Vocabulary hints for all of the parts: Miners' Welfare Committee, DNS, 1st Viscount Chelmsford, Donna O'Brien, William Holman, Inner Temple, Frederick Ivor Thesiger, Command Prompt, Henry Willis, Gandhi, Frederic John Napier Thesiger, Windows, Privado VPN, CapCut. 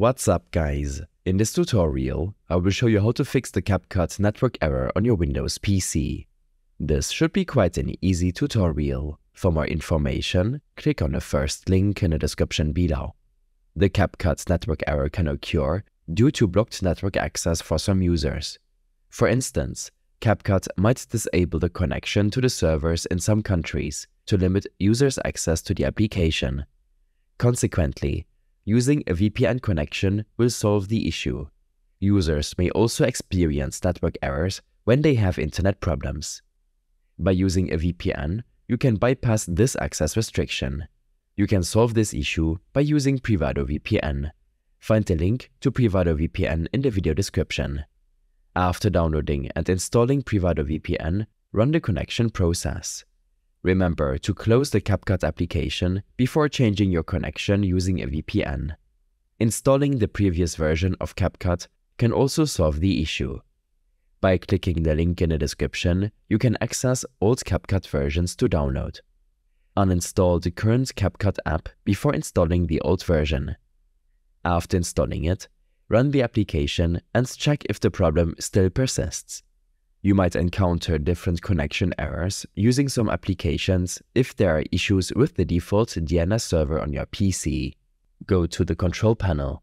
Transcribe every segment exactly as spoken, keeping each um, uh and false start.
What's up, guys? In this tutorial, I will show you how to fix the CapCut network error on your Windows P C. This should be quite an easy tutorial. For more information, click on the first link in the description below. The CapCut network error can occur due to blocked network access for some users. For instance, CapCut might disable the connection to the servers in some countries to limit users' access to the application. Consequently, using a V P N connection will solve the issue. Users may also experience network errors when they have internet problems. By using a V P N, you can bypass this access restriction. You can solve this issue by using Privado V P N. Find the link to Privado V P N in the video description. After downloading and installing Privado V P N, run the connection process. Remember to close the CapCut application before changing your connection using a V P N. Installing the previous version of CapCut can also solve the issue. By clicking the link in the description, you can access old CapCut versions to download. Uninstall the current CapCut app before installing the old version. After installing it, run the application and check if the problem still persists. You might encounter different connection errors using some applications if there are issues with the default D N S server on your P C. Go to the control panel.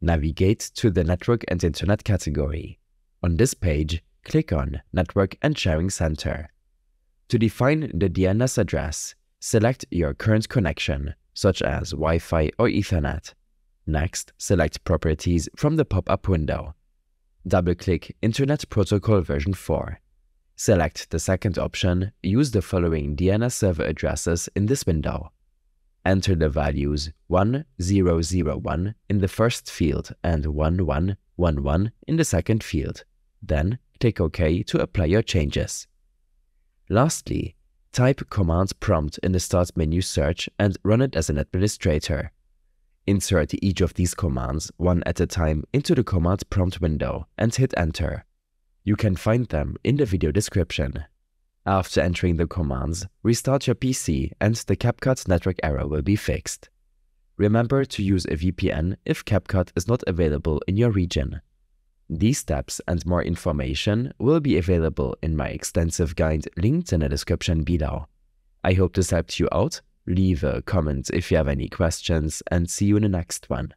Navigate to the Network and Internet category. On this page, click on Network and Sharing Center. To define the D N S address, select your current connection, such as Wi-Fi or Ethernet. Next, select Properties from the pop-up window. Double-click Internet Protocol version four. Select the second option, use the following D N S server addresses in this window. Enter the values one zero zero one in the first field and one one one one in the second field. Then, click OK to apply your changes. Lastly, type Command Prompt in the Start menu search and run it as an administrator. Insert each of these commands, one at a time, into the Command Prompt window and hit Enter. You can find them in the video description. After entering the commands, restart your P C and the CapCut network error will be fixed. Remember to use a V P N if CapCut is not available in your region. These steps and more information will be available in my extensive guide linked in the description below. I hope this helped you out. Leave a comment if you have any questions, and see you in the next one.